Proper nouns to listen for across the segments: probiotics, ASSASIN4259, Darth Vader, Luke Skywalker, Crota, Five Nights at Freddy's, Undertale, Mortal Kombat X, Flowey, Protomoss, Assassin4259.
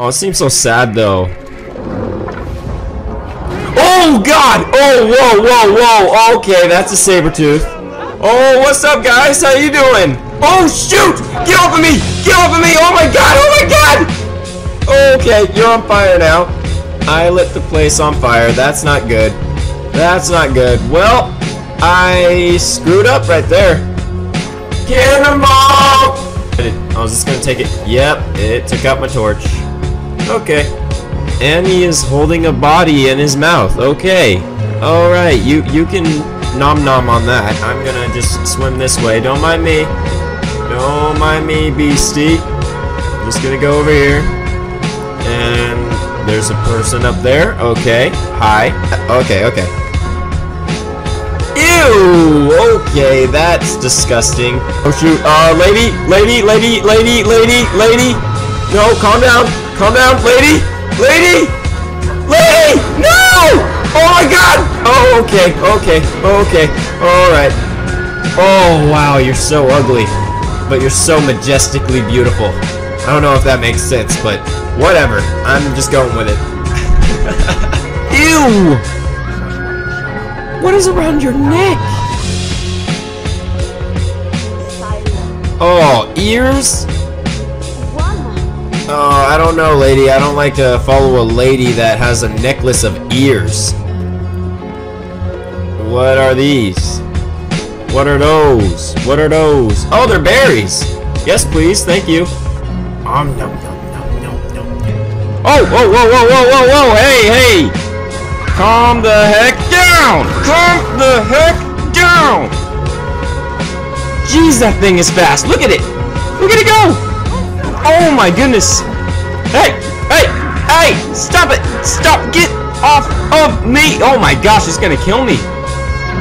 Oh, it seems so sad though. Oh God! Oh, whoa, whoa, whoa! Okay, that's a Sabertooth. Oh, what's up, guys? How you doing? Oh shoot! Get off of me! Get off of me! Oh my God! Oh my God! Okay, you're on fire now. I lit the place on fire. That's not good. That's not good. Well, I screwed up right there. Cannonball! I was just gonna take it. Yep, it took out my torch. Okay. And he is holding a body in his mouth. Okay. Alright, you can nom nom on that. I'm gonna just swim this way. Don't mind me. Don't mind me, beastie. I'm just gonna go over here. And there's a person up there. Okay. Hi. Okay, okay. Ew! Okay, that's disgusting. Oh shoot. Lady! No, calm down. Calm down, lady! Lady! Lady! No! Oh my God! Oh, okay, okay, okay. Alright. Oh, wow, you're so ugly. But you're so majestically beautiful. I don't know if that makes sense, but whatever. I'm just going with it. Ew! What is around your neck? Oh, ears? Oh, I don't know, lady. I don't like to follow a lady that has a necklace of ears. What are these? What are those? What are those? Oh, they're berries. Yes, please. Thank you. Nom nom nom nom nom nom. Oh, whoa, whoa, whoa, whoa, whoa, whoa. Hey, hey. Calm the heck down. Calm the heck down. Jeez, that thing is fast. Look at it. Look at it go. Oh my goodness! Hey! Hey! Hey! Stop it! Stop! Get off of me! Oh my gosh, it's gonna kill me!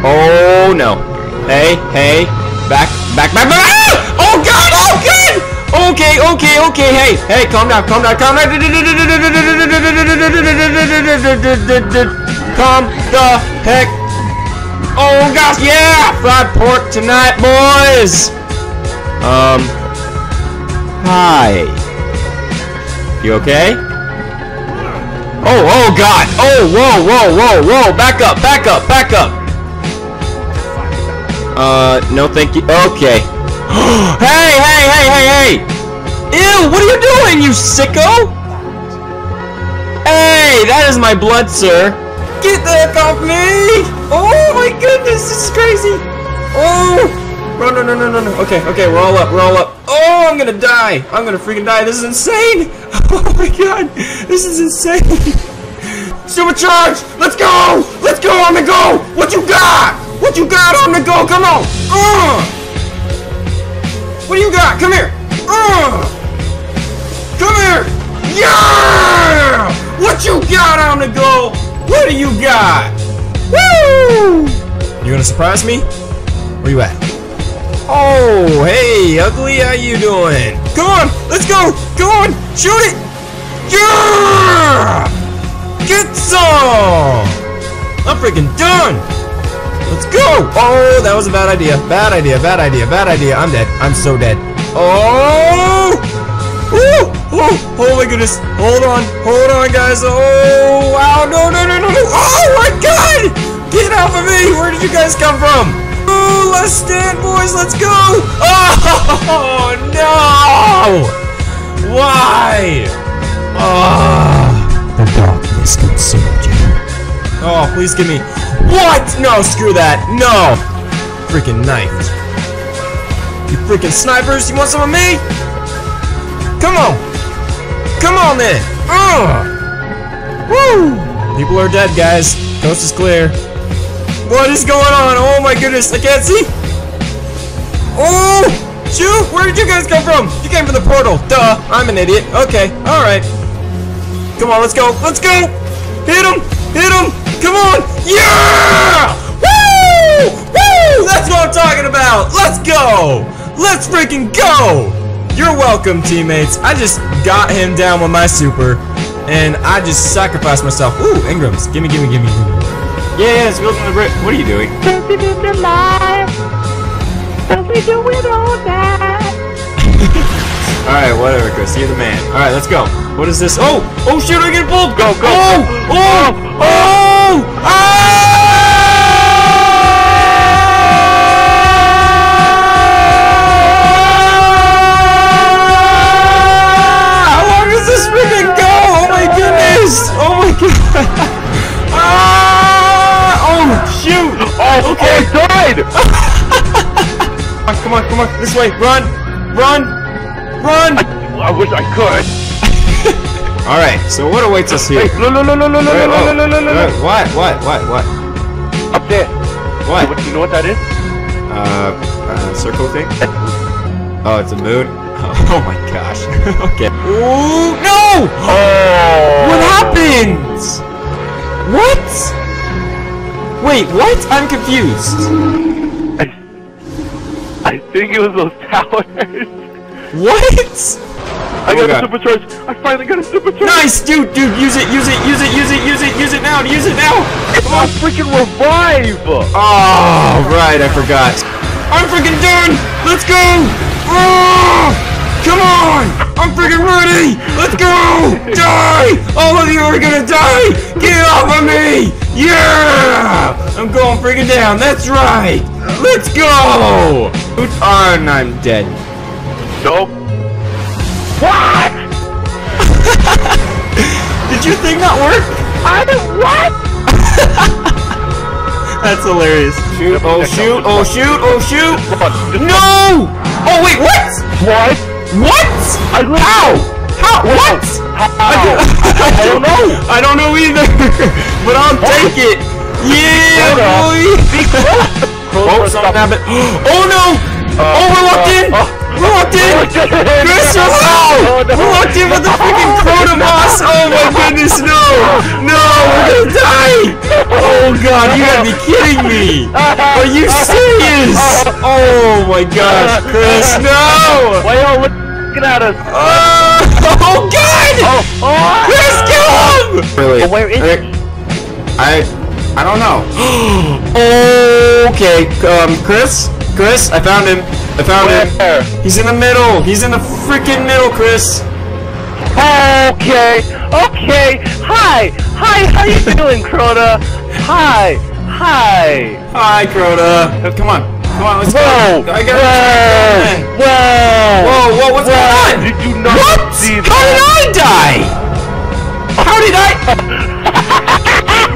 Oh no! Hey! Hey! Back! Back! Back! Back! Ah! Oh God! Oh God! Okay! Okay! Okay! Hey! Hey! Calm down! Calm down! Calm down! Calm the heck! Oh gosh! Yeah! Fried pork tonight, boys! Hi. You okay? Oh, oh God. Oh, whoa, whoa, whoa, whoa. Back up, back up, back up. No thank you. Okay. Hey, hey, hey, hey, hey. Ew, what are you doing, you sicko? Hey, that is my blood, sir. Get the heck off me. Oh my goodness, this is crazy. Oh. No, no, no, no, no, no. Okay, okay, roll up, roll up. Oh, I'm gonna die. I'm gonna freaking die. This is insane. Oh my God. This is insane. Supercharge. Let's go. Let's go on the go. What you got? What you got on the go? Come on. What do you got? Come here. Come here. Yeah. What you got on the go? What do you got? Woo. You gonna surprise me? Where you at? Oh, hey, ugly, how you doing? Come on, let's go, go on, shoot it! Yeah! Get some! I'm freaking done! Let's go! Oh, that was a bad idea, bad idea, bad idea, bad idea. I'm dead, I'm so dead. Oh! Woo! Oh, oh my goodness, hold on, hold on, guys. Oh, wow, no, no, no, no, no! Oh my God! Get off of me, where did you guys come from? Let's stand, boys. Let's go. Oh no! Why? The darkness consumed you. Oh, please give me. What? No, screw that. No. Freaking knife. You freaking snipers. You want some of me? Come on. Come on then. Woo! People are dead, guys. Coast is clear. What is going on? Oh my goodness, I can't see! Oh! Shoot! Where did you guys come from? You came from the portal. Duh! I'm an idiot. Okay, alright. Come on, let's go! Let's go! Hit him! Hit him! Come on! Yeah! Woo! Woo! That's what I'm talking about! Let's go! Let's freaking go! You're welcome, teammates. I just got him down with my super. And I just sacrificed myself. Ooh, Ingrams. Gimme, gimme, gimme, gimme. Yeah, it's building the brick. What are you doing? Don't we do the life? Don't we do it all night? Alright, whatever, Chris. You're the man. Alright, let's go. What is this? Oh! Oh, shoot, I get pulled! Go, go! Oh! Oh! Oh! Oh! Ah! Oh my god! Ah! Oh shoot! Oh, okay, I died! Come on, come on, this way! Run! Run! Run! I wish I could. All right, so what awaits us here? No, no, no, no, no, no, no, no, no, no! What? Up there. What? You know what that is? Circle thing. Oh, it's a moon. Oh my gosh. Okay. Ooh, no! Oh! What happened? What? Wait, what? I'm confused. I think it was those towers. What? I got a supercharge. I finally got a supercharge. Nice, dude. Dude, use it now. Use it now. Come on, freaking revive. Oh, right. I forgot. I'm freaking done. Let's go. Oh! Come on! I'm freaking ready! Let's go! Die! All of you are gonna die! Get off of me! Yeah! I'm going freaking down, that's right! Let's go! Oh, and I'm dead. Nope. What? Did you think that worked? What? That's hilarious. Shoot, oh shoot, oh shoot, oh shoot! No! Oh wait, what? What? What? How? How? What? I don't know. I don't know either. But I'll take it. Yeah, boy. Oh, oh no! Oh, we're locked in. We're locked in. Chris, oh! We're locked in with the freaking Protomoss. Oh my goodness, no! No, we're gonna die. Oh god, you gotta be kidding me. Are you serious? Oh my gosh, Chris, no! Why? Get out of! Oh god! Oh, oh. Chris, kill him! Really? Oh, where is it? I don't know. Okay, Chris, I found him. I found him. He's in the middle. He's in the freaking middle, Chris. Okay, okay. Hi, hi. How you doing, Crota? Hi, hi. Hi, Crota. Oh, come on. Come on, let's go! I got it! Whoa! Whoa! Whoa! What's going on? Did you not see that? How did I die? How did I?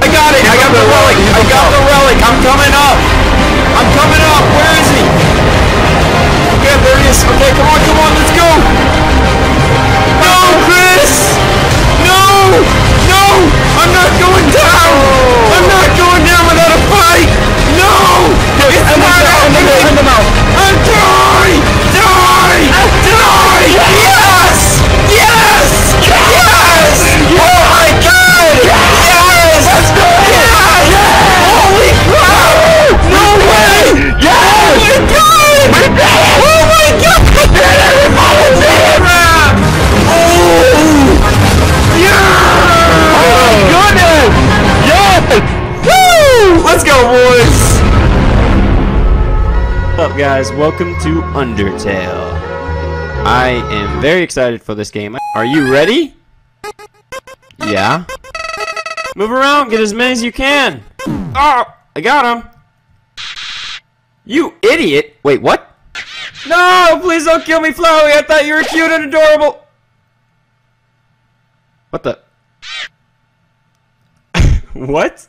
I got it! I got the relic! I got the relic! I'm coming up! I'm coming up! Where is he? Okay, there he is! Okay, come on, come on, let's go! No, Chris! No! No! I'm not going down! I'm not going down without a fight! No! It's not happening! I'm dying! Die! Die! Yes! Yes! Yes! Oh my god! Yes! Let's go! Yes! Holy crap! No way! Yes! Oh my god! Oh my god! Oh! Yeah! Oh my goodness! Yes! Woo! Let's go, boys! What's up, guys? Welcome to Undertale. I am very excited for this game. Are you ready? Yeah. Move around, get as many as you can. Oh, I got him. You idiot. Wait, what? No, please don't kill me, Flowey. I thought you were cute and adorable. What the? What?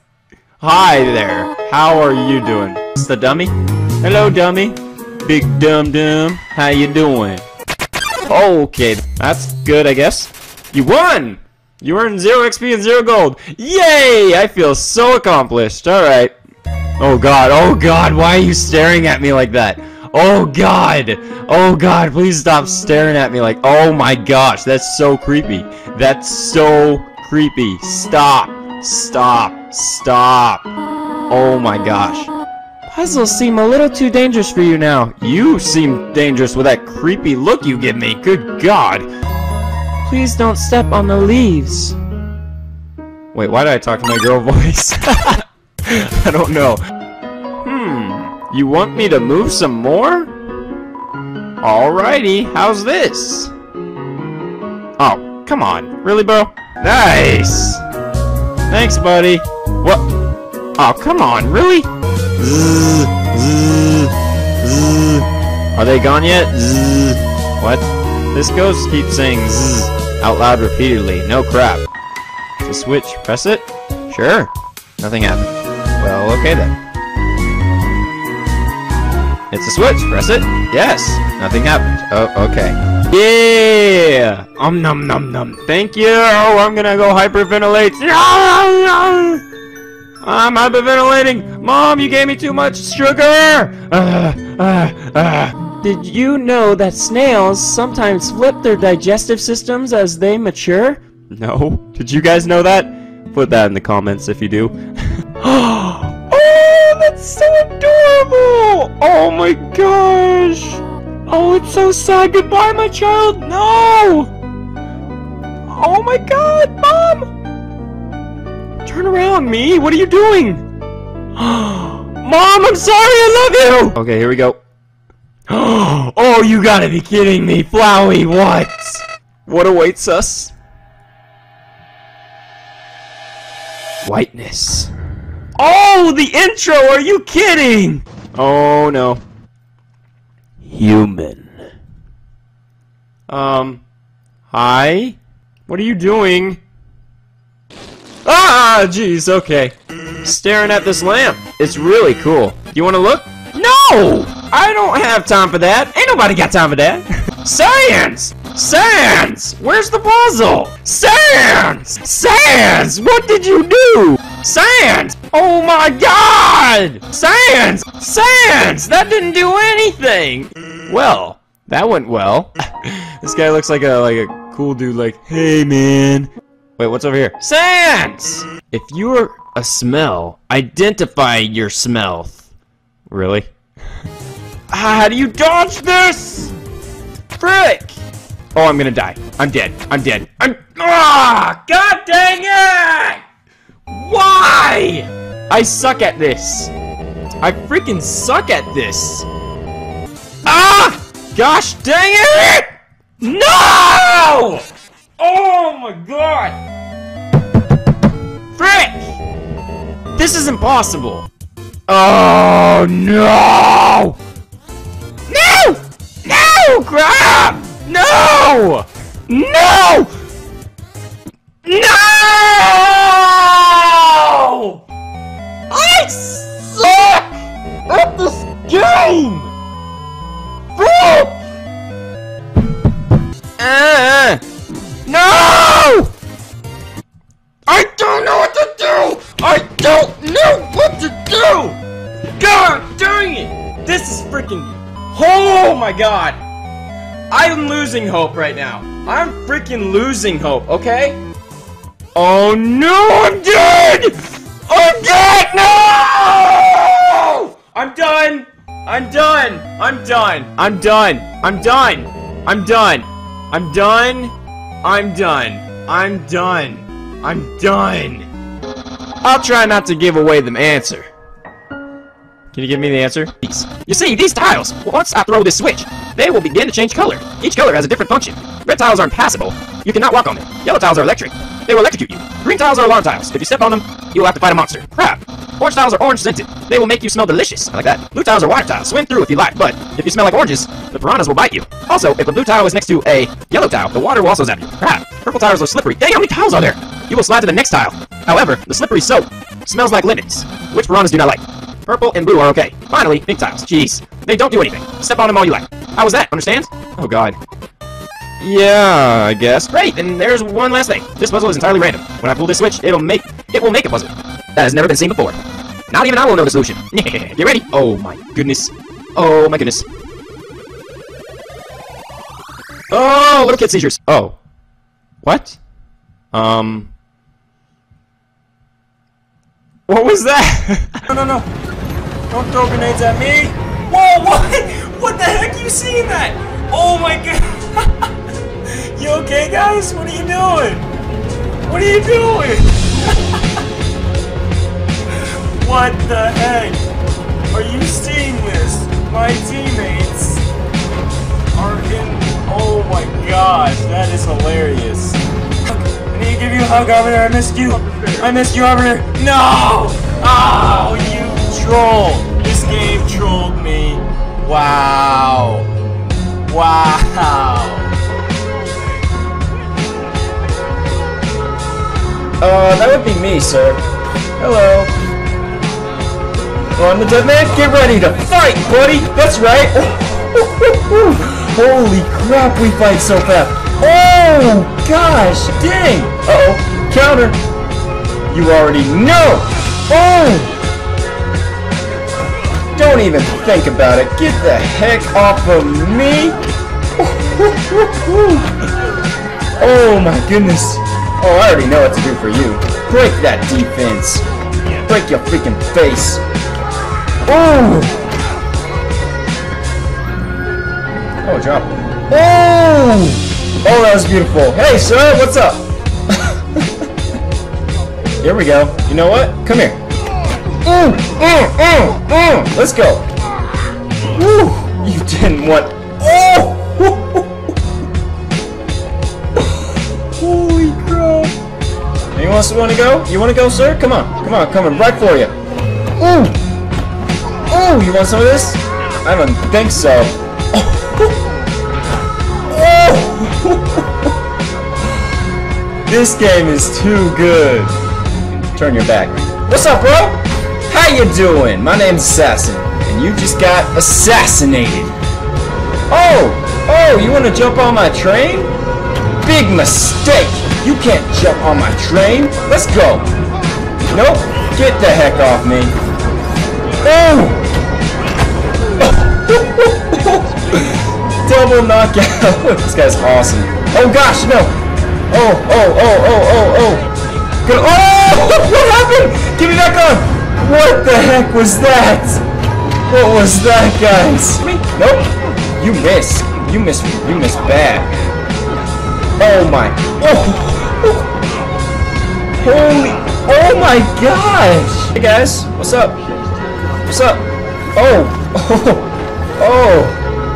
Hi there. How are you doing? Is the dummy? Hello, dummy. Big dum dum. How you doing? Okay, that's good, I guess. You won! You earned 0 XP and 0 gold. Yay! I feel so accomplished. All right. Oh God, why are you staring at me like that? Oh God, please stop staring at me like, oh my gosh, that's so creepy. That's so creepy. Stop, stop, stop. Oh my gosh. Puzzles seem a little too dangerous for you now. You seem dangerous with that creepy look you give me. Good God. Please don't step on the leaves. Wait, why did I talk to my girl voice? I don't know. You want me to move some more? Alrighty, how's this? Oh, come on. Really, bro? Nice! Thanks, buddy. What? Oh, come on. Really? Zzz, zzz, zzz. Are they gone yet? Zzz. What? This ghost keeps saying zzz out loud repeatedly. No crap. To switch, press it? Sure. Nothing happened. Well, okay then. It's a switch. Press it. Yes. Nothing happened. Oh, okay. Yeah. Nom nom nom. Thank you. Oh, I'm gonna go hyperventilate. No, no, no. I'm hyperventilating. Mom, you gave me too much sugar. Did you know that snails sometimes flip their digestive systems as they mature? No. Did you guys know that? Put that in the comments if you do. Oh, that's so adorable! Oh my gosh! Oh, it's so sad. Goodbye, my child. No! Oh my god, Mom! Turn around, me. What are you doing? Mom, I'm sorry. I love you. Okay, here we go. Oh, you gotta be kidding me, Flowey. What? What awaits us? Whiteness. Oh, the intro! Are you kidding? Oh no. Human. Hi? What are you doing? Ah, jeez, okay. Staring at this lamp. It's really cool. You wanna look? No! I don't have time for that. Ain't nobody got time for that. Science! Sans! Where's the puzzle? Sans! Sans! What did you do? Sans! Oh my god! Sans! Sans! That didn't do anything! Well, that went well. This guy looks like a cool dude like, hey man. Wait, what's over here? Sans! If you're a smell, identify your smell. Really? How do you dodge this? Frick! Oh, I'm gonna die. I'm dead. I'm dead. Ah! God dang it! Why? I suck at this. I freaking suck at this. Ah! Gosh dang it! No! Oh my god! Frick! This is impossible. Oh no! No! No! Crap! No! No! No! I suck at this game! Frick! No! I don't know what to do! I don't know what to do! God dang it! This is freaking... Oh my god! I'm losing hope right now. I'm freaking losing hope, okay? Oh no, I'm dead! I'm dead! No! I'm done! I'm done! I'm done! I'm done! I'm done! I'm done! I'm done! I'm done! I'm done! I'm done! I'll try not to give away the answer. Can you give me the answer? You see, these tiles, once I throw this switch, they will begin to change color. Each color has a different function. Red tiles are impassable. You cannot walk on them. Yellow tiles are electric. They will electrocute you. Green tiles are alarm tiles. If you step on them, you will have to fight a monster. Crap. Orange tiles are orange scented. They will make you smell delicious. I like that. Blue tiles are water tiles. Swim through if you like, but if you smell like oranges, the piranhas will bite you. Also, if the blue tile is next to a yellow tile, the water will also zap you. Crap. Purple tiles are slippery. Dang, how many tiles are there? You will slide to the next tile. However, the slippery soap smells like lemons, which piranhas do not like. Purple and blue are okay. Finally, pink tiles. Jeez. They don't do anything. Step on them all you like. How was that? Understand? Oh god. Yeah, I guess. Great, and there's one last thing. This puzzle is entirely random. When I pull this switch, it will make a puzzle. That has never been seen before. Not even I will know the solution. Get ready. Oh my goodness. Oh my goodness. Oh, little kid seizures. Oh. What? What was that? No, no, no. Don't throw grenades at me! Whoa, what? What the heck? You seeing that? Oh my god! You okay, guys? What are you doing? What are you doing? What the heck? Are you seeing this? My teammates are in. Oh Oh my gosh, that is hilarious. I need to give you a hug, Arbiter. I missed you. I missed you, Arbiter. No! Oh, you troll. This game trolled me. Wow. Wow. That would be me, sir. Hello. On the dead man, get ready to fight, buddy! That's right! Holy crap, we fight so fast! Oh, gosh, dang! Uh-oh, counter! You already know! Oh! Don't even think about it, get the heck off of me! Oh my goodness! Oh, I already know what to do for you. Break that defense. Break your freaking face. Oh! Oh, drop. Oh! Oh, that was beautiful. Hey, sir, what's up? Here we go. You know what? Come here. Let's go. Woo! You didn't want... Oh! Holy crap! Anyone else want to go? You want to go, sir? Come on, come on, coming right for you. Ooh, ooh! You want some of this? I don't think so. Oh. This game is too good. Turn your back. What's up, bro? How you doing? My name's Assassin, and you just got assassinated. Oh, oh! You want to jump on my train? Big mistake! You can't jump on my train! Let's go! Nope! Get the heck off me! Oh! Double knockout! This guy's awesome! Oh gosh, no! Oh, oh, oh, oh, oh, oh! Good. Oh! What happened? Get me back on! What the heck was that? What was that, guys? Nope! You missed! You missed! You missed bad! Oh my! Oh! Holy! Oh my gosh! Hey guys, what's up? What's up? Oh! Oh! Oh!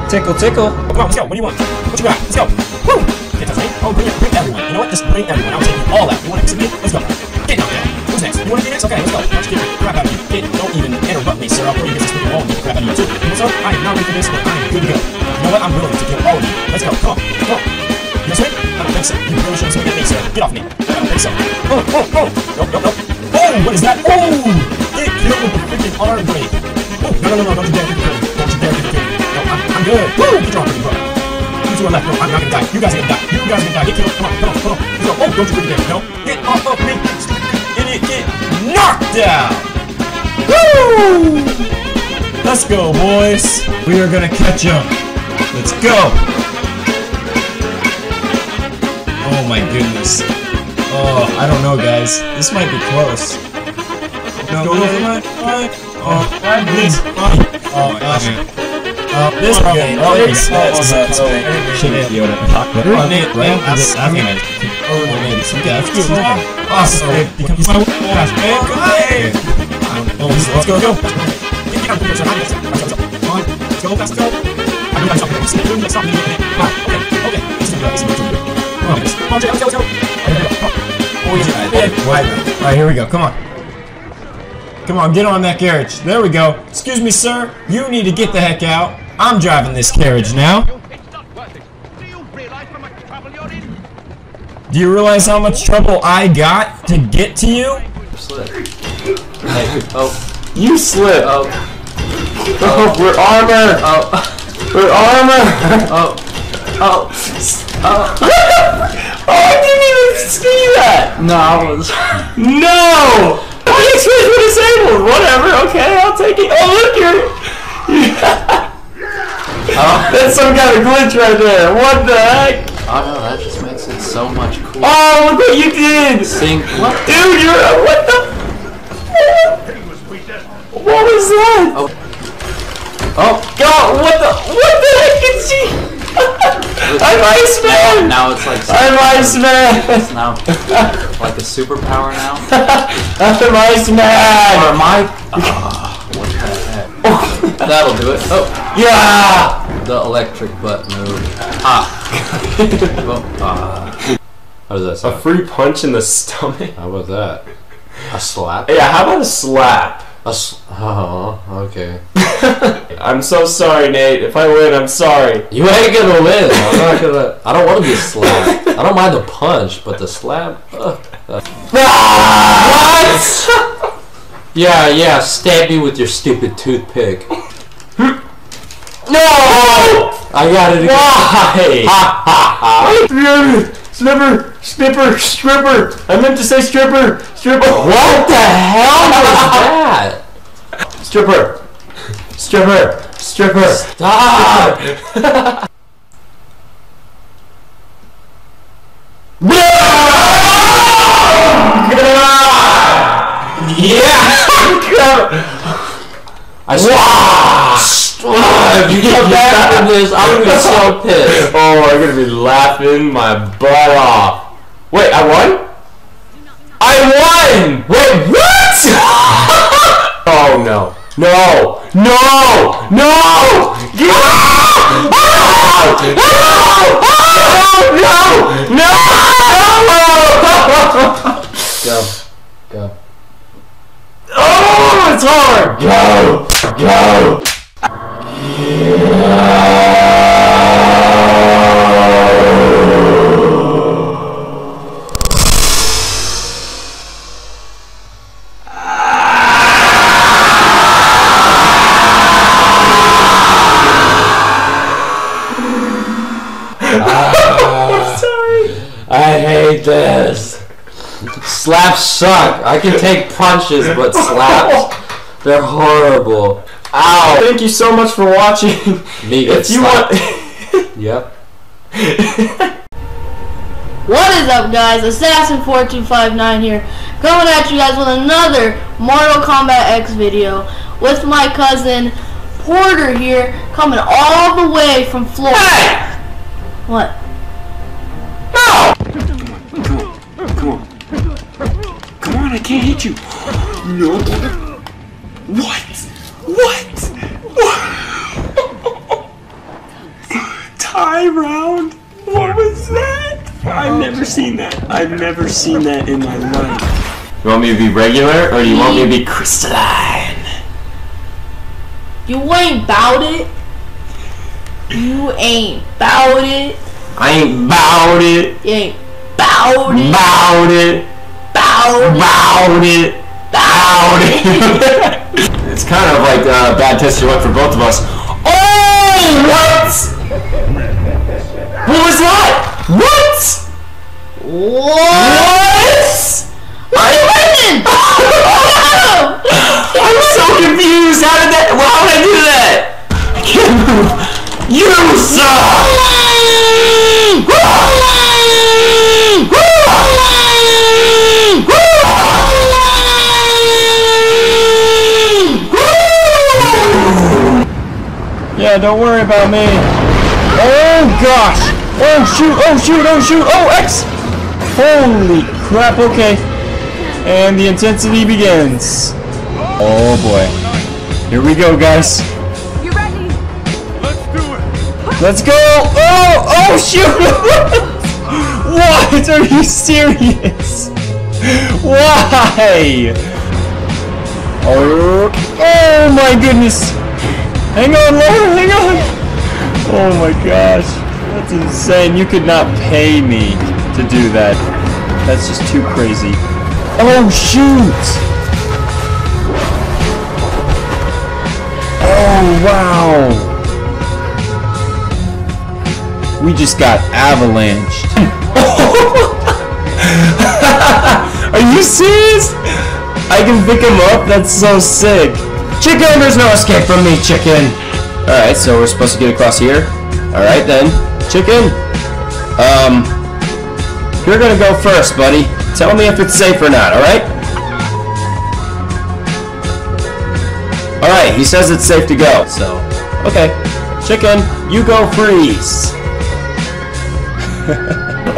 Tickle, tickle! Come on, let's go. What do you want? What you got? Let's go! Woo! Get us, right? Oh, bring everyone! You know what? Just bring everyone! I'll take you all out. You want to exit me? Let's go! Get knocked out! Who's next? You want to be next? Okay, let's go! Let's get crap out of you! Get, don't even interrupt me, sir. I'll put you against this people. All of you crap out of you too. What's up? I am not ready for this, but I am good to go. You know what? I'm willing to kill all of you. Let's go! Come on! Come on! You know what? I don't think so. You really shouldn't swing at me, sir. Get off me. I don't think so. Oh, oh, oh. Nope, nope, nope. Oh, what is that? Oh! Get killed with the freaking arm break. Oh, no, no, no, no. Don't you dare get killed. Don't you dare get killed. No, I'm good. Woo! Get your arm break, bro. You two are left. No, I'm not gonna die. You guys are gonna die. You guys are gonna die. Get killed. Come on, come on, come on. Go. Oh, don't you really dare. No. Get off of me. Idiot. Get knocked down. Woo! Let's go, boys. We are gonna catch up. Let's go. Oh my goodness. Oh, I don't know, guys. This might be close. No, go over my mic. Oh, I miss. Oh my gosh. This game. Oh, it's shit. Yo, talk better. Oh, man. I'm gonna. Oh, man. Some guys. Awesome. Become so fast. Hey, oh, let's go. Go. Get out of here. On. Go fast. Go. I'm doing something. I'm doing something. Okay. Okay. It's not good. Oh, let's go, let's go. Alright, here we go. Come on. Come on, get on that carriage. There we go. Excuse me, sir. You need to get the heck out. I'm driving this carriage now. Do you realize how much trouble I got to get to you? Oh. You slip. Oh. Oh, we're armor. Oh. We're armor. Oh. Oh, oh, I didn't even see that! No, I was... No! My X-rays were disabled! Whatever, okay, I'll take it. Oh, look, you're... That's some kind of glitch right there. What the heck? Oh, no, that just makes it so much cooler. Oh, look what you did! Sink. What? Dude, you're... What the... What was that? Oh. Oh, God, what the... What the heck is she... I'm Iceman! Now it's like I'm Iceman! It's now like a superpower now. I'm Iceman! Or am I? What the heck? Oh. That'll do it. Oh. Yeah! The electric butt move. Ah. Well, how does that sound? A free punch in the stomach? How about that? A slap? Yeah, how about a slap? Okay. I'm so sorry, Nate. If I win, I'm sorry. You ain't gonna win. I'm not gonna. I don't want to be slapped. I don't mind the punch, but the slap. What? Yeah. Stab me with your stupid toothpick. No! I got it again. Why? Ha ha ha. Snipper, snipper, stripper. I meant to say stripper, stripper. What the hell was that? Stripper, stripper, stripper. Stop! Yeah! If you come back from this, I'm gonna be so pissed. Oh, I'm gonna be laughing my butt off. Wait, I won? I won! Wait, what? Oh no. No! No! No! No! Go. Go. Oh, it's hard! Go! Go! I hate this. Slaps suck. I can take punches, but slaps, they're horrible. Ow! Thank you so much for watching. If you want, yep. What is up, guys? Assassin4259 here, coming at you guys with another Mortal Kombat X video with my cousin Porter here, coming all the way from Florida. Hey! What? No! Come on! I can't hit you. No. What? What? Tie round? What was that? I've never seen that. I've never seen that in my life. You want me to be regular or do you want me to be crystalline? You ain't bout it. I ain't bout it. You ain't bout it. Bout it. Bout it. Bout it. It's kind of like a bad test of luck for both of us. Oh, what? What was that? What? What? I'm so confused. How did that? How did I do that? I can't move. You suck. Yeah, don't worry about me. Oh gosh! Oh shoot! Oh shoot! Oh shoot! Oh X! Holy crap! Okay, and the intensity begins. Oh boy! Here we go, guys. You ready? Let's do it. Let's go! Oh! Oh shoot! What? Are you serious? Why? Oh! Oh my goodness! Hang on, Lord, hang on! Oh my gosh, that's insane. You could not pay me to do that. That's just too crazy. Oh shoot! Oh wow! We just got avalanched. Are you serious? I can pick him up? That's so sick. Chicken, there's no escape from me, chicken. Alright, so we're supposed to get across here. Alright then. Chicken. You're gonna go first, buddy. Tell me if it's safe or not, alright? Alright, he says it's safe to go, so. Okay. Chicken, you go freeze.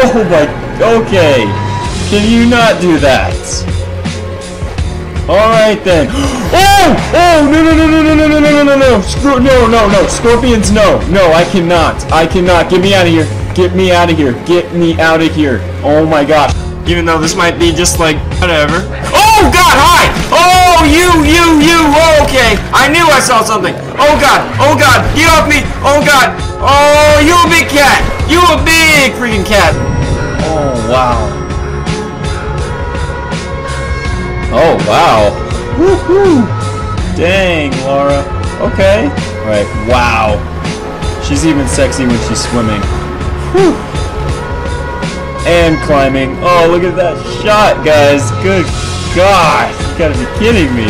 Oh my, okay. Can you not do that? Alright then. Oh! Oh! No! Scorpions, no! No, I cannot. Get me out of here. Get me out of here. Get me out of here. Oh my god. Even though this might be just like, whatever. Oh god, hi! Oh, you! Okay. I knew I saw something. Oh god, get off me! Oh god! Oh, you a big cat! You a big freaking cat! Oh, wow. Oh, wow. Woohoo! Dang, Laura. Okay. Alright, wow. She's even sexy when she's swimming. Whew. And climbing. Oh, look at that shot, guys. Good God. You gotta be kidding me.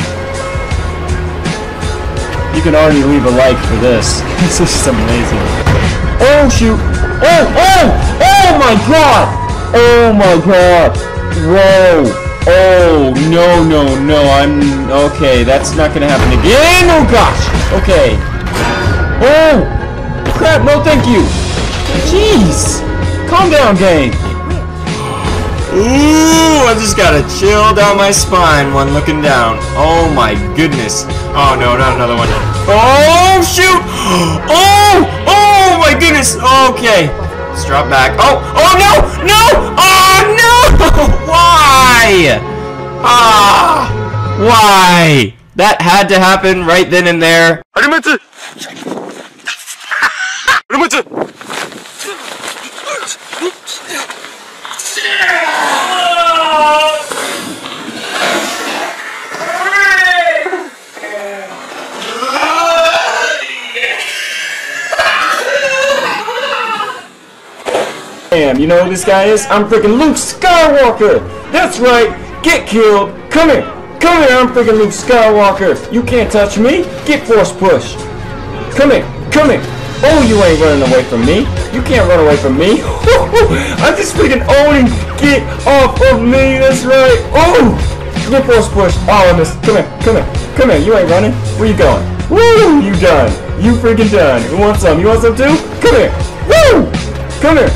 You can already leave a like for this. This is amazing. Oh, shoot. Oh, oh! Oh my God! Oh my God! Whoa! Oh, no, no, no. Okay, that's not gonna happen again. Oh, gosh. Okay. Oh! Crap, no thank you! Jeez! Calm down, gang! Ooh, I just got a chill down my spine when looking down. Oh my goodness. Oh no, not another one. Oh shoot! Oh! Oh my goodness! Okay. Let's drop back. Oh! Oh no! No! Oh no! Why? Ah! Why? That had to happen right then and there. Damn, you know who this guy is? I'm freaking Luke Skywalker! That's right! Get killed! Come here! Come here, I'm freaking Luke Skywalker! You can't touch me! Get force pushed! Come here! Come here! Oh, you ain't running away from me. You can't run away from me. I'm just freaking owning. Get off of me. That's right. Oh, get force push. Oh, I missed. Come here. Come here. Come here. You ain't running. Where you going? Woo! You done. You freaking done. You want some? You want some too? Come here. Woo! Come here.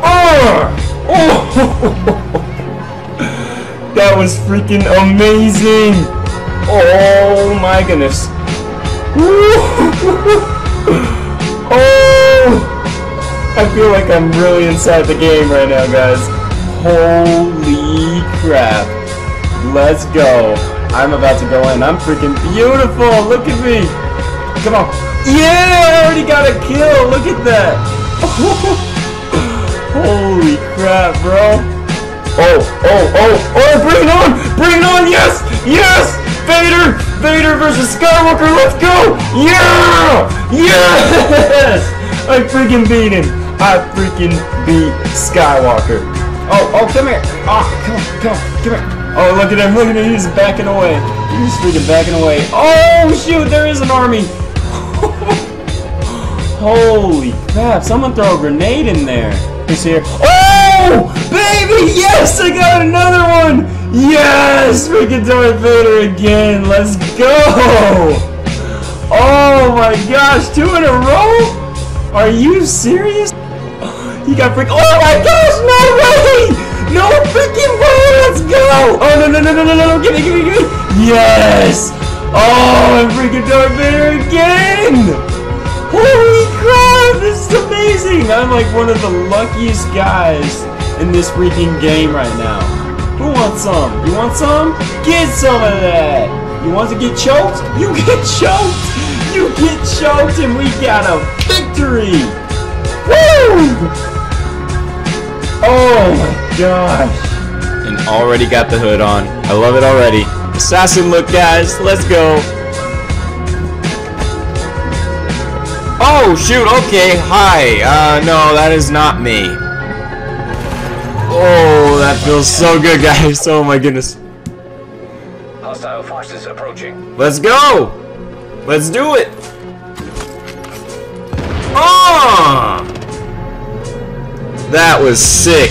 Oh! Oh! That was freaking amazing. Oh my goodness. Woo! Oh! I feel like I'm really inside the game right now, guys. Holy crap. Let's go. I'm about to go in. I'm freaking beautiful. Look at me. Come on. Yeah! I already got a kill. Look at that. Holy crap, bro. Oh, oh, oh, oh! Bring it on! Bring it on! Yes! Yes! Vader! Vader versus Skywalker, let's go! Yeah! Yes! I freaking beat him! I freaking beat Skywalker! Oh, oh, come here! Oh, come on, come on, come here! Oh, look at him, look at him, he's backing away! He's freaking backing away! Oh, shoot, there is an army! Holy crap, someone throw a grenade in there! He's here. Oh! Baby, yes! I got another one! Yes! Freaking Darth Vader again! Let's go! Oh my gosh! 2 in a row? Are you serious? He got freaking... Oh my gosh! No way! No freaking way! Let's go! Oh no no no no no no! Give me! Give me! Give me! Yes! Oh! And freaking Darth Vader again! Holy crap! This is amazing! I'm like one of the luckiest guys in this freaking game right now. Who wants some? You want some? Get some of that! You want to get choked? You get choked! You get choked and we got a victory! Woo! Oh my gosh! And already got the hood on. I love it already. Assassin look, guys. Let's go. Oh, shoot. Okay. Hi. No, that is not me. Oh, that feels so good, guys. Oh my goodness. Hostile forces approaching. Let's go. Let's do it. Oh! That was sick.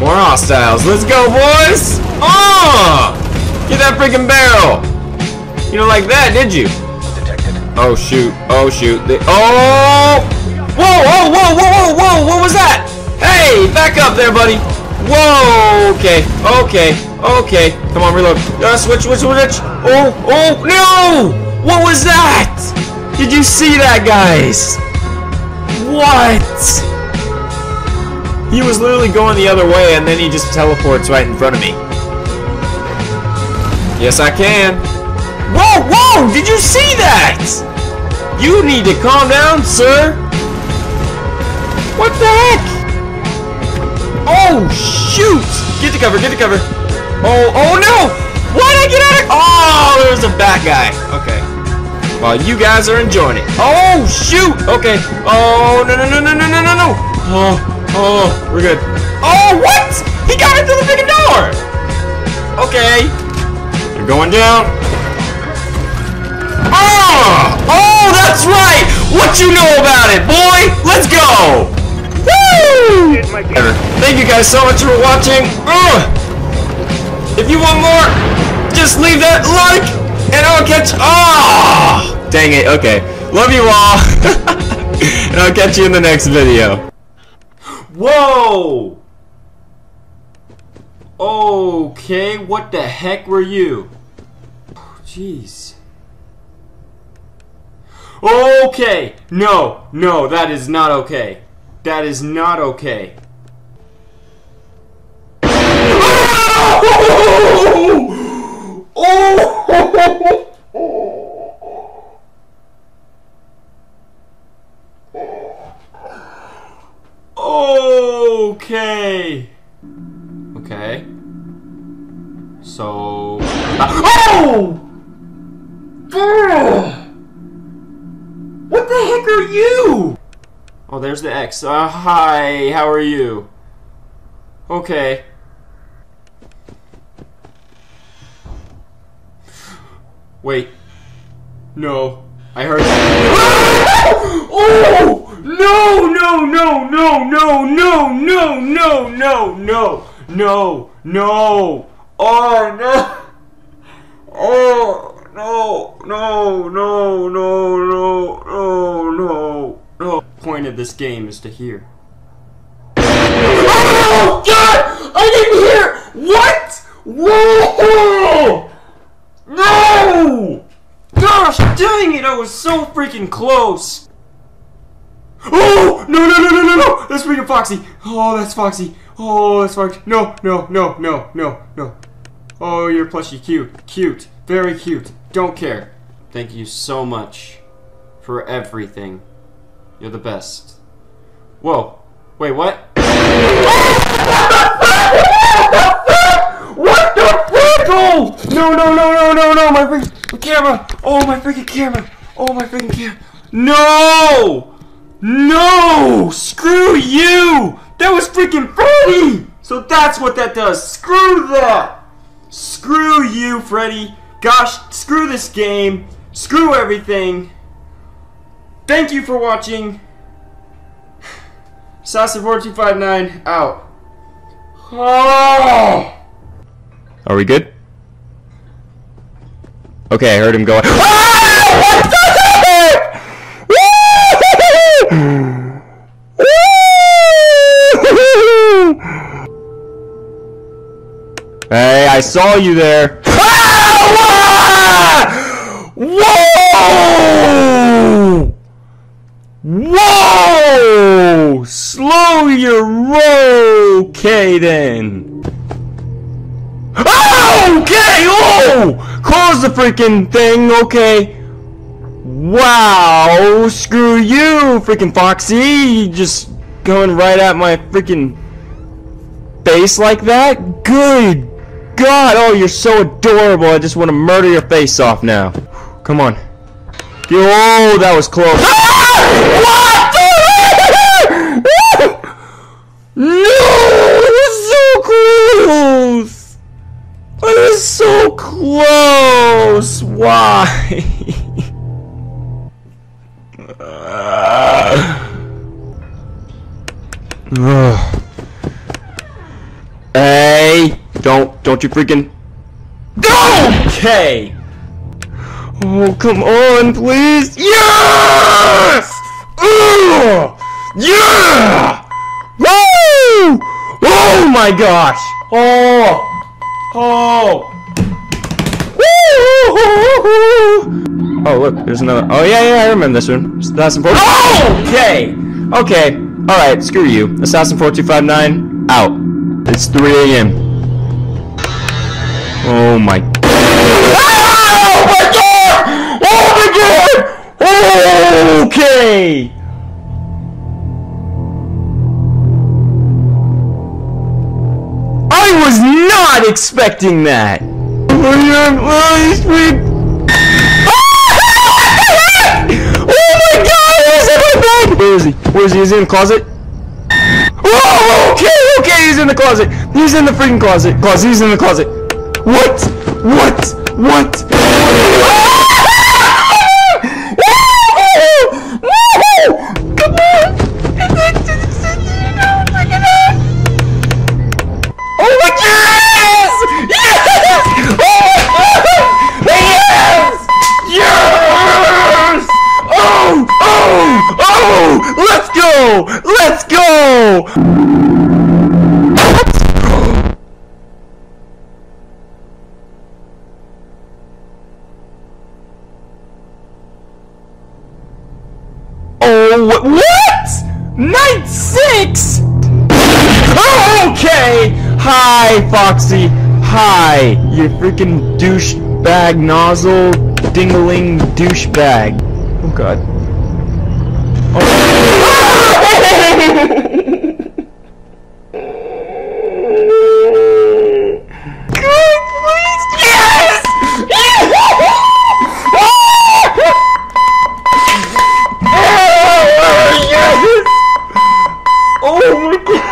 More hostiles. Let's go, boys. Oh! Get that freaking barrel. You don't like that, did you? Detected. Oh shoot. Oh shoot. Oh! Whoa! Whoa! Whoa! Whoa! Whoa! What was that? Hey, back up there, buddy. Whoa, okay, okay, okay. Come on, reload. Switch. Oh, oh, no! What was that? Did you see that, guys? What? He was literally going the other way, and then he just teleports right in front of me. Yes, I can. Whoa, whoa! Did you see that? You need to calm down, sir. What the heck? Oh, shoot! Get to cover, get to cover. Oh, oh no! Why did I get out of... Oh, there's a bad guy. Okay. Well, you guys are enjoying it. Oh, shoot! Okay. Oh, no, no, no, no, no, no, no, no. Oh, oh, we're good. Oh, what? He got into the freaking door! Okay. You're going down. Oh! Oh, that's right! What you know about it, boy? Let's go! Woo! Thank you guys so much for watching. If you want more, just leave that like, and I'll catch. Ah! Oh, dang it. Okay. Love you all, and I'll catch you in the next video. Whoa. Okay. What the heck were you? Oh, jeez. Okay. No. No. That is not okay. That is not okay. Oh! Oh! Okay. Okay. So. Oh! What the heck are you? Oh, there's the X. Hi, how are you? Okay. Wait. No. I heard something. Oh! No, no, no, no, no, no, no, no, no, no, no, no. Oh, no. Oh, no, no, no, no, no, no, no. The whole point of this game is to hear. Oh God! I didn't hear. What? Whoa! No! Gosh dang it! I was so freaking close. Oh no no no no no no! That's freaking Foxy. Oh, that's Foxy. Oh, that's Foxy. No no no no no no. Oh, you're plushy, cute, cute, very cute. Don't care. Thank you so much for everything. You're the best. Whoa. Wait, what? What the frick? Oh! No, no, no, no, no, no, my freaking camera! Oh, my freaking camera! Oh, my freaking camera! No! No! Screw you! That was freaking Freddy! So that's what that does. Screw that! Screw you, Freddy. Gosh, screw this game. Screw everything. Thank you for watching. ASSASIN4259 out. Oh. Are we good? Okay, I heard him going. Ah! What the heck? Hey, I saw you there. Ah! Whoa! Whoa! Slow your roll, okay then. Oh, okay! Oh! Close the freaking thing, okay. Wow! Screw you, freaking Foxy! Just going right at my freaking face like that? Good God! Oh, you're so adorable. I just want to murder your face off now. Come on. Oh, that was close. What the heck? No! It was so close! It was so close! Why? Hey! Don't you freaking... Okay! Oh, come on, please! Yes! Yeah! Woo! Oh my gosh! Oh! Oh! Woo! Oh, look, there's another. Oh yeah, yeah, I remember this one. That's important. Oh, okay. Okay. Alright, screw you. Assassin4259, out. It's 3 AM. Oh my... Oh my god! Oh my god! Okay! I was not expecting that! Where is he? Where is he? Is he in the closet? Whoa! Okay, okay, he's in the closet. He's in the freaking closet. He's in the closet. What? What? What? Come on! Oh my god! Yes! Oh my god! Yes! Yes! Oh! Oh! Oh! Let's go! Let's go! Oh, what? Night 6? Oh, okay! Hi, Foxy. Hi, you freaking douchebag nozzle dingling douchebag. Oh, God. Oh. Good, please, yes! Yes! Oh my god!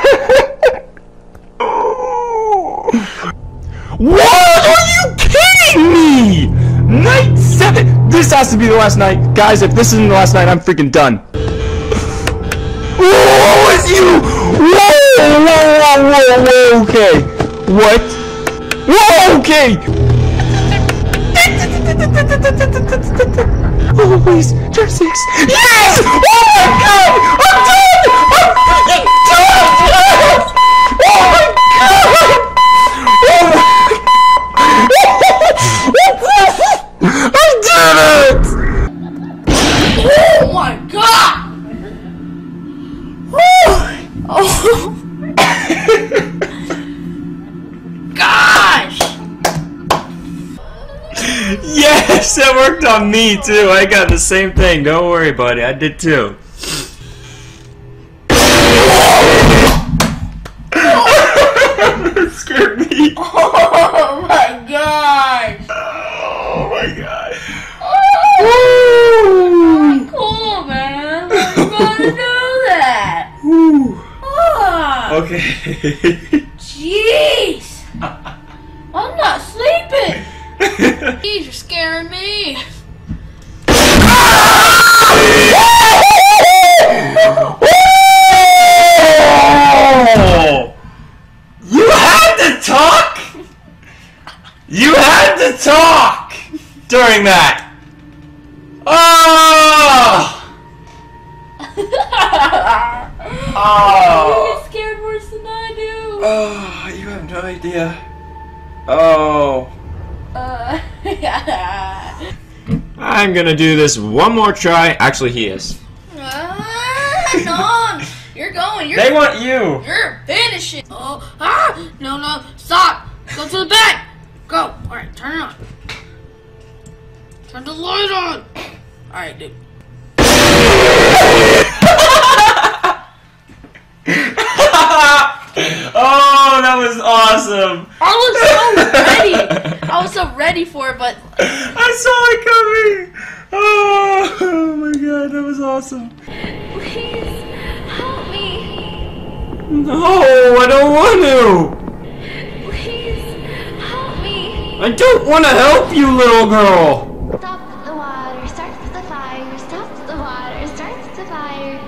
What? Are you kidding me? Night 7. This has to be the last night, guys. If this isn't the last night, I'm freaking done. Whoa, it's you! Whoa, whoa, whoa, whoa, whoa, okay. What? Whoa, okay! Oh, please, turn 6. Yes! Oh my god! I'm done! I'm freaking done! Yes! Oh my god! Oh my god! I did it! Oh my god! Oh gosh! Yes, that worked on me too. I got the same thing. Don't worry, buddy. I did too. That scared me. Oh my gosh! Oh my god! Oh, that's cool, man. How you gonna do that? Okay. Jeez! I'm not sleeping! Jeez, you're scaring me! You had to talk?! You had to talk! During that! Oh! Oh! Oh, you have no idea. Oh. I'm gonna do this one more try. Actually, he is. No, you're going. You're, they want you. You're finishing. Oh, ah, no, no, stop. Go to the bed. Go. All right, turn it on. Turn the light on. All right, dude. Oh, that was awesome! I was so ready! I was so ready for it, but... I saw it coming! Oh, oh my god, that was awesome. Please, help me! No, I don't want to! Please, help me! I don't want to help you, little girl! Stop the water, starts the fire, stops the water, starts the fire.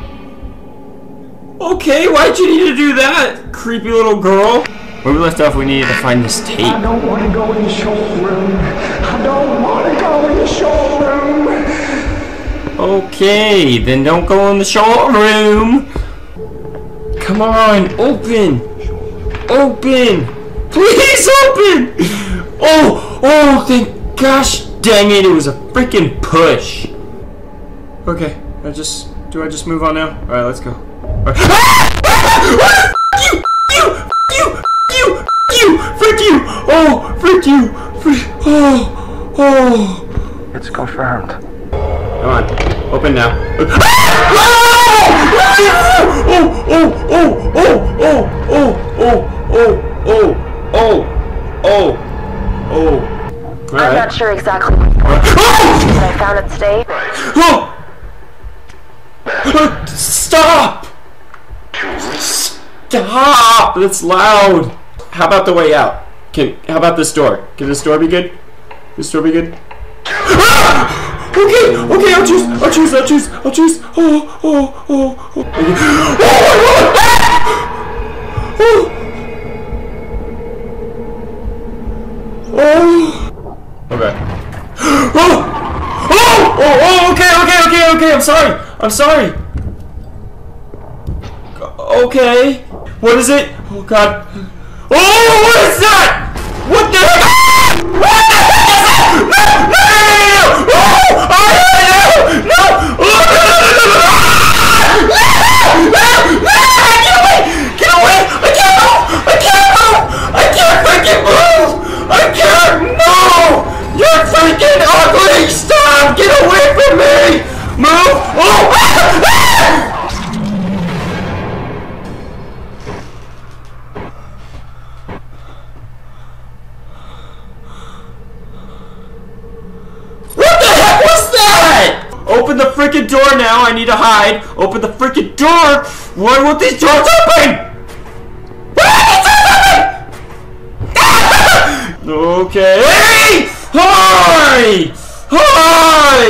Okay, why'd you need to do that? Creepy little girl. Where we left off, we needed to find this tape. I don't want to go in the showroom. I don't want to go in the showroom. Okay, then don't go in the showroom. Come on, open. Open. Please open. Oh, oh, thank gosh dang it. It was a freaking push. Okay, do I just move on now? All right, let's go. Frick you! Oh, frick you! Oh, oh! It's confirmed. Come on, open now. Oh, oh, oh, oh, oh, oh, oh, oh, oh, oh, oh, oh. I'm not sure exactly what I found it today. Oh! Stop! Stop! That's loud. How about the way out? How about this door? Can this door be good? This door be good? Ah! Okay, okay, I'll choose. Oh, oh, oh, oh. Oh! Oh! Okay. Oh! Oh! Oh! Oh! Okay! I'm sorry! Okay. What is it? Oh god. Oh! What is that? What the heck? What the heck is that? No! Oh! No! Open the freaking door now! I need to hide. Open the freaking door! Why won't these doors open? Okay. Hi!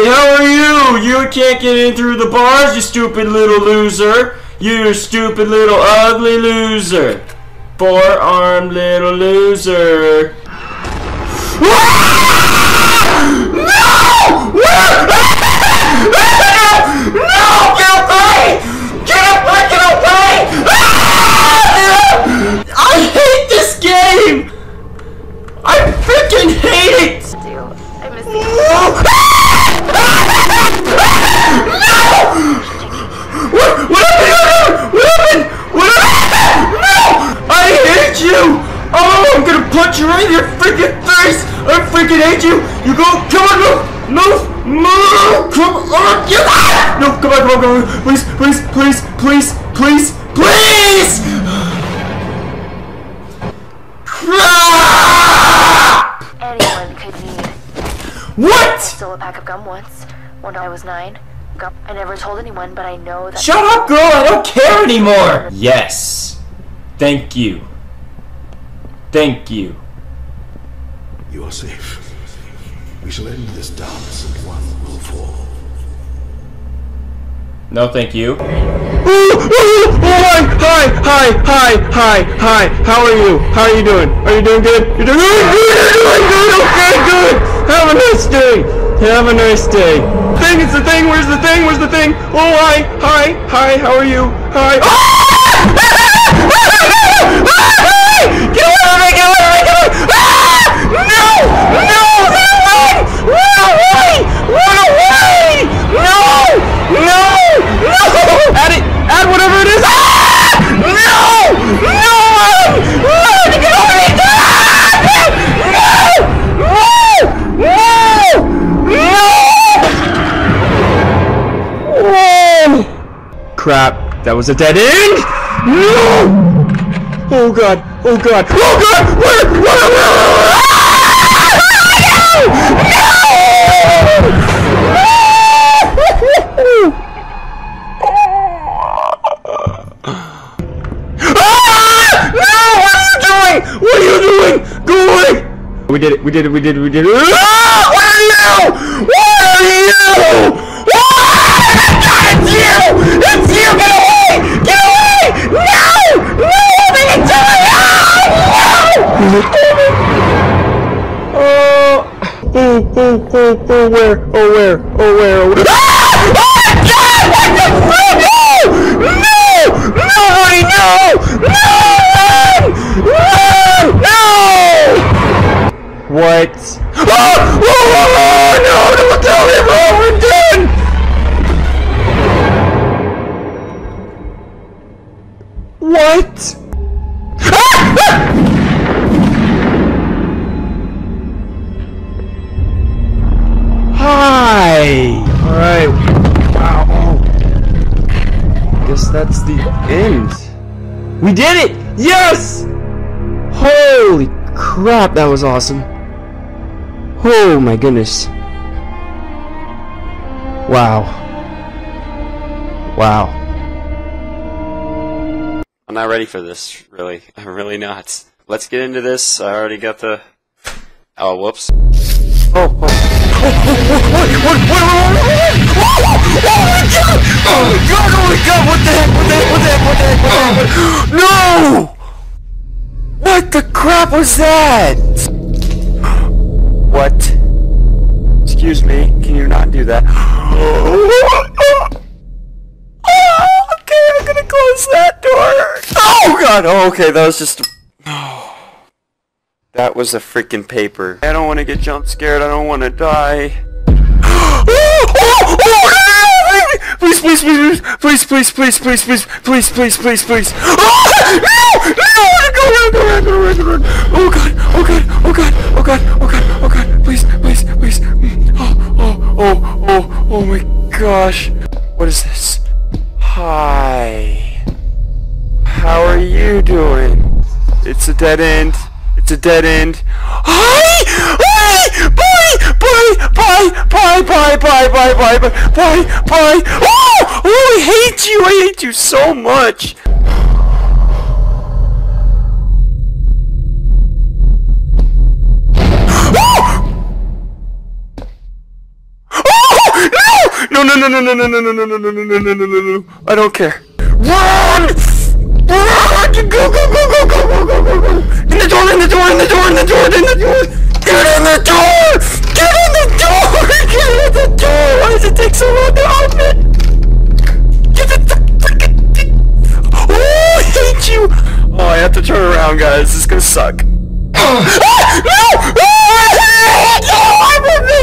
How are you? You can't get in through the bars, you stupid little loser. You stupid little ugly loser. Four-armed little loser. No! No! Get away! Get away! Get away! Ah! I hate this game! I freaking hate it! I miss you. No! What happened? No! I hate you! Oh, I'm gonna punch you right in your freaking face! I freaking hate you! You go! Come on, move! Come on! Get out! No, come on, please! Crap! Anyone could need. What? I stole a pack of gum once, when I was 9. Gum. I never told anyone, but I know that— Shut up, girl! I don't care anymore! Yes. Thank you. Thank you. You are safe. We shall end this dance and one will fall. No, thank you. Hi. How are you doing? Are you doing good? You're doing good. Okay, good. Have a nice day. Where's the thing? Oh, hi. How are you? Hi. Oh! Get away! No! Crap, that was a dead end! No! Oh god! No! What are you doing? Go away! We did it. What are you? It's you! Get away! No! Where? Oh my god! No! What? Oh! No! Don't tell me! We're done! What? Hi! Alright. Wow. Oh. Guess that's the end. We did it! Yes! Holy crap, that was awesome. Oh my goodness. Wow. Wow. I'm not ready for this, really. I'm really not. Let's get into this. I already got the... Oh, whoops. Oh my god, what the heck, no! What the crap was that? What? Excuse me, can you not do that? Okay, I'm gonna close that door. Oh god, oh okay, that was just a... That was a freaking paper. I don't want to get jump scared. I don't want to die. Please. No, run. Oh god. Please. Oh my gosh. What is this? Hi. How are you doing? It's a dead end. It's a dead end. Bye! Oh, I hate you so much. No, I don't care. Run! Go! In the door! Get in the door! Why does it take so long to open? Oh, I hate you! Oh, I have to turn around, guys. This is gonna suck. No! Get away from me!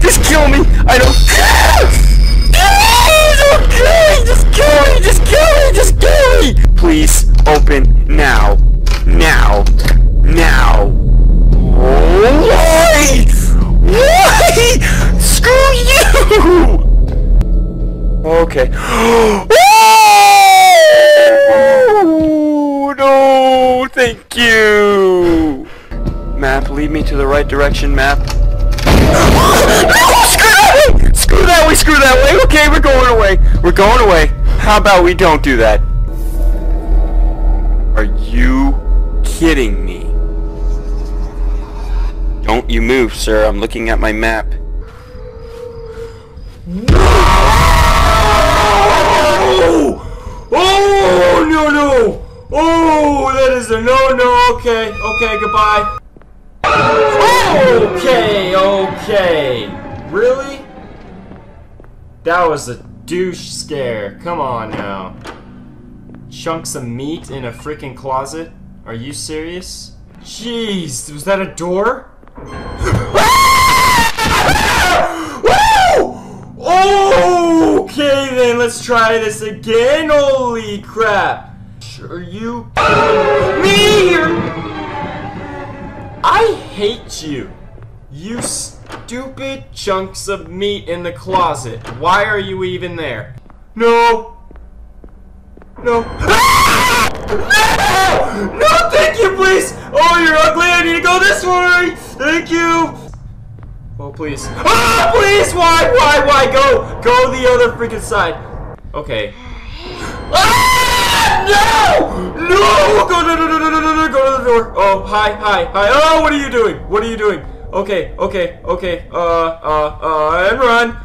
Just kill me! I don't care! Just kill me! Please open now. Now! Why? Screw you! Okay. Oh, no, thank you! Map, lead me to the right direction, map. Screw that way! Okay, we're going away. How about we don't do that? Are you kidding me? Don't you move, sir. I'm looking at my map. No! Oh, no. Oh, that is a no. Okay, goodbye. Okay. Really? That was a douche scare. Come on now. Chunks of meat in a freaking closet? Are you serious? Jeez, was that a door? Okay then, let's try this again. Holy crap. Are you kidding me? I hate you. You stupid chunks of meat in the closet. Why are you even there? No. Ah! No, thank you, please. Oh, you're ugly. I need to go this way. Thank you. Oh, please. Ah, please. Why? Go the other freaking side. Okay. Ah! No. No. Go to the door. Oh, hi. Oh, what are you doing? Okay. And run.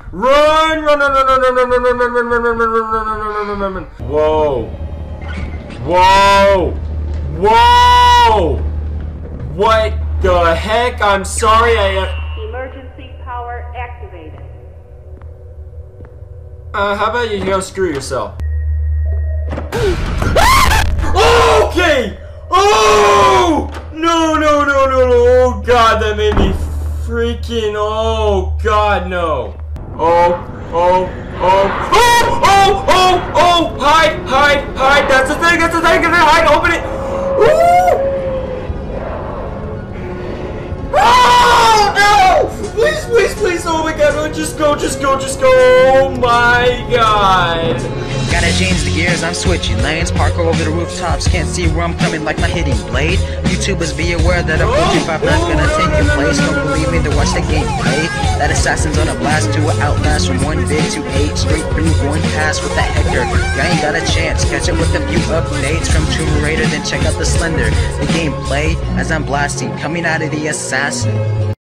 Whoa. What the heck? I'm sorry. Emergency power activated. How about you go screw yourself? Okay. Oh! No. Oh god, that made me freaking, oh god, no. Oh, oh, Oh! Hide! That's the thing! Hide! Open it! Ooh! Oh, no! Please! Oh my god! Just go! Oh my god! Gotta change the gears, I'm switching lanes, parkour over the rooftops, can't see where I'm coming like my hitting blade. YouTubers be aware that I'm pushing, but I'm not gonna take your place. Don't believe me, to watch the gameplay. That assassin's on a blast to outlast from one bid to eight, straight through one pass with that Hector. You ain't got a chance, catch up with a few updates from Tomb Raider, then check out the Slender. The gameplay as I'm blasting, coming out of the assassin.